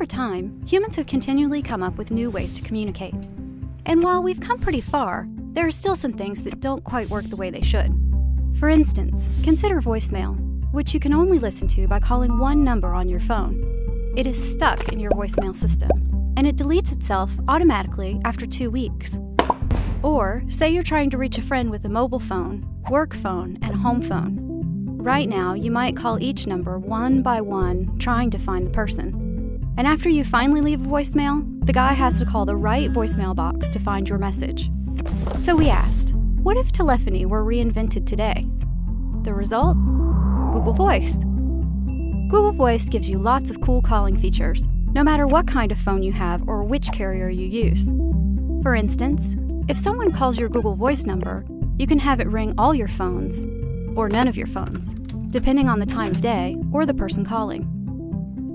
Over time, humans have continually come up with new ways to communicate. And while we've come pretty far, there are still some things that don't quite work the way they should. For instance, consider voicemail, which you can only listen to by calling one number on your phone. It is stuck in your voicemail system, and it deletes itself automatically after 2 weeks. Or, say you're trying to reach a friend with a mobile phone, work phone, and home phone. Right now, you might call each number one by one, trying to find the person. And after you finally leave a voicemail, the guy has to call the right voicemail box to find your message. So we asked, what if telephony were reinvented today? The result? Google Voice. Google Voice gives you lots of cool calling features, no matter what kind of phone you have or which carrier you use. For instance, if someone calls your Google Voice number, you can have it ring all your phones, or none of your phones, depending on the time of day or the person calling.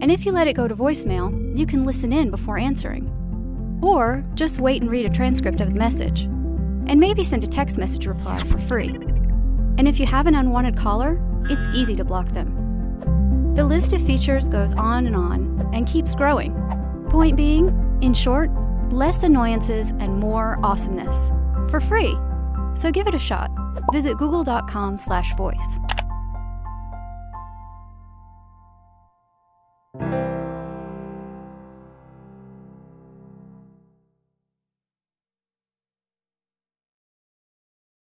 And if you let it go to voicemail, you can listen in before answering, or just wait and read a transcript of the message, and maybe send a text message reply for free. And if you have an unwanted caller, it's easy to block them. The list of features goes on and keeps growing. Point being, in short, less annoyances and more awesomeness. For free. So give it a shot. Visit google.com/voice.